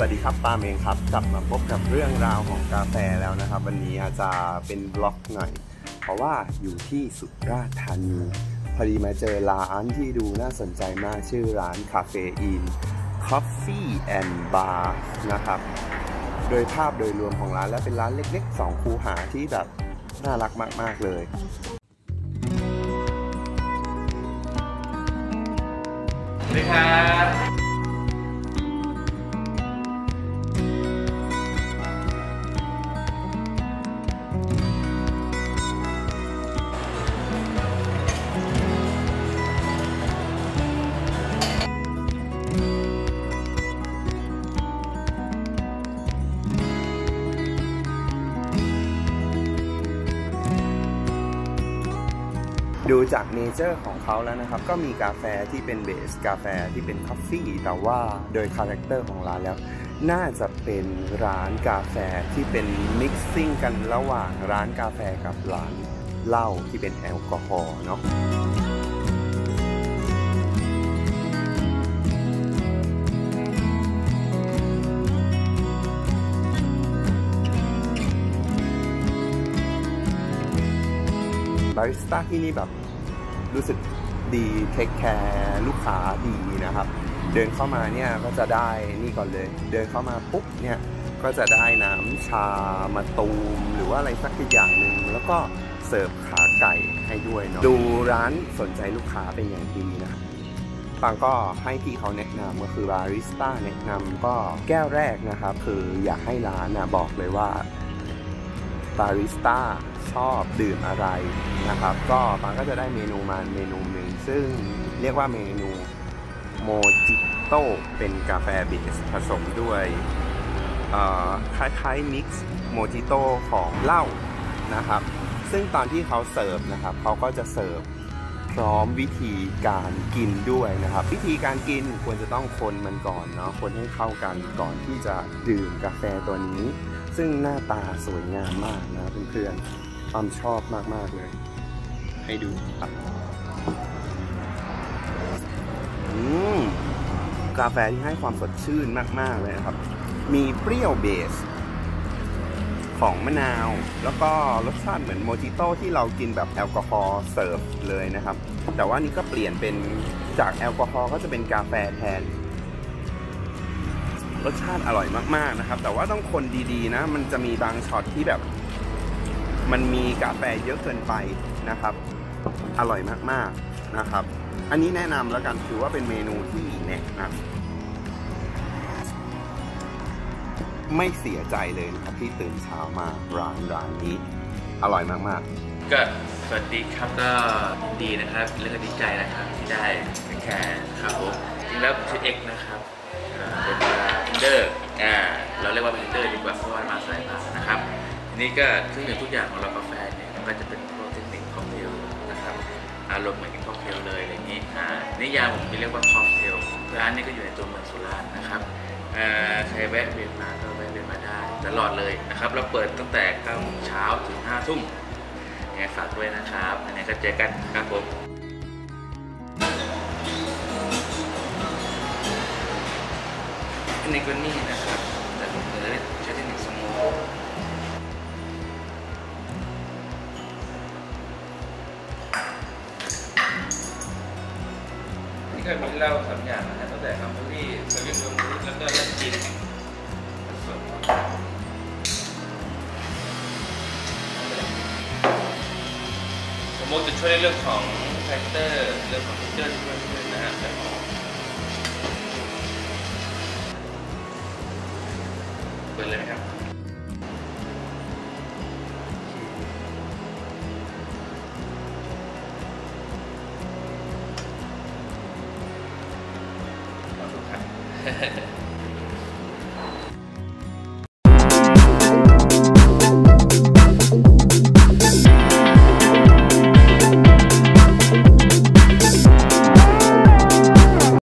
สวัสดีครับปาล์มเองครับกลับมาพบกับเรื่องราวของกาแฟแล้วนะครับวันนี้อาจจะเป็นบล็อกหน่อยเพราะว่าอยู่ที่สุราษฎร์ธานีพอดีมาเจอร้านที่ดูน่าสนใจมากชื่อร้านคาเฟอีน Coffee and Bar นะครับโดยภาพโดยรวมของร้านและเป็นร้านเล็กๆ2 คูหาที่แบบน่ารักมากๆเลยสวัสดีครับดูจากเนเจอร์ของเขาแล้วนะครับก็มีกาแฟที่เป็นเบสกาแฟที่เป็นคอฟฟี่แต่ว่าโดยคาแรคเตอร์ของร้านแล้วน่าจะเป็นร้านกาแฟที่เป็นมิกซิ่งกันระหว่างร้านกาแฟกับร้านเหล้าที่เป็นแอลกอฮอล์เนาะบาริสต้าที่นี่แบบรู้สึกดีเทคแคร์ลูกค้าดีนะครับเดินเข้ามาเนี่ยก็จะได้นี่ก่อนเลยเดินเข้ามาปุ๊บเนี่ยก็จะได้น้ำชามาตูมหรือว่าอะไรสักอย่างหนึ่งแล้วก็เสิร์ฟขาไก่ให้ด้วยเนาะดูร้านสนใจลูกค้าเป็นอย่างดีนะฟังก็ให้พี่เขาแนะนำก็คือบาริสต้าแนะนำก็แก้วแรกนะครับคืออยากให้ร้านนะบอกเลยว่าบาริสต้าชอบดื่มอะไรนะครับก็ปังก็จะได้เมนูมาเมนูหนึ่งซึ่งเรียกว่าเมนูโมจิโต้เป็นกาแฟเบสผสมด้วยคล้ายๆมิกซ์โมจิโต้ของเหล้านะครับซึ่งตอนที่เขาเสิร์ฟนะครับเขาก็จะเสิร์ฟพร้อมวิธีการกินด้วยนะครับวิธีการกินควรจะต้องคนมันก่อนเนาะคนให้เข้ากันก่อนที่จะดื่มกาแฟตัวนี้ซึ่งหน้าตาสวยงามมากนะเพื่อนๆความชอบมากๆเลยให้ดูครับกาแฟที่ให้ความสดชื่นมากๆเลยนะครับมีเปรี้ยวเบสของมะนาวแล้วก็รสชาติเหมือนโมจิโต้ที่เรากินแบบแอลกอฮอล์เสิร์ฟเลยนะครับแต่ว่านี่ก็เปลี่ยนเป็นจากแอลกอฮอล์ก็จะเป็นกาแฟแทนรสชาติอร่อยมากๆนะครับแต่ว่าต้องคนดีๆนะมันจะมีบางช็อตที่แบบมันมีกาแฟเยอะเกินไปนะครับอร่อยมากๆนะครับอันนี้แนะนำแล้วกันถือว่าเป็นเมนูที่แนะนำไม่เสียใจเลยนะครับที่ตื่นเช้ามาร้านนี้อร่อยมากๆก็สวัสดีครับก็ดีนะครับแล้วก็ดีใจนะครับที่ได้แข่งครับผมจริงแล้วชื่อเอกนะครับเป็นบาร์เทนเดอร์เราเรียกว่าบาร์เทนเดอร์ดีกว่าเพราะว่ามาสายบาร์นะครับทีนี้ก็ทุกอย่างของเรากาแฟเนี่ยมันก็จะเป็นพวกเทคนิคค็อกเทลนะครับอารมณ์เหมือนค็อกเทลเลยอะไรอย่างนี้นิยามผมจะเรียกว่าค็อกเทลร้านนี้ก็อยู่ในตัวเมืองสุราษฎร์นะครับใครแวะเวียนมาก็แวะเวียนมาได้ตลอดเลยนะครับเราเปิดตั้งแต่9 โมงเช้าถึง 5 ทุ่มเนี่ยฝากด้วยนะครับเนี่ยก็เจอกันครับผมในกรณีนะครับแต่ผมจะใช้เทคนิคสโมกนี่ก็มีเหล้า3 อย่างนะตั้งแต่อัมพวาสวิตรูทแล้วก็ลักจินส่วนสมมติจะช่วยเรื่องของแฟกเตอร์เรื่องของฟีเจอร์ที่มันเป็นนะฮะแต่ของเปิดเลยนะครับ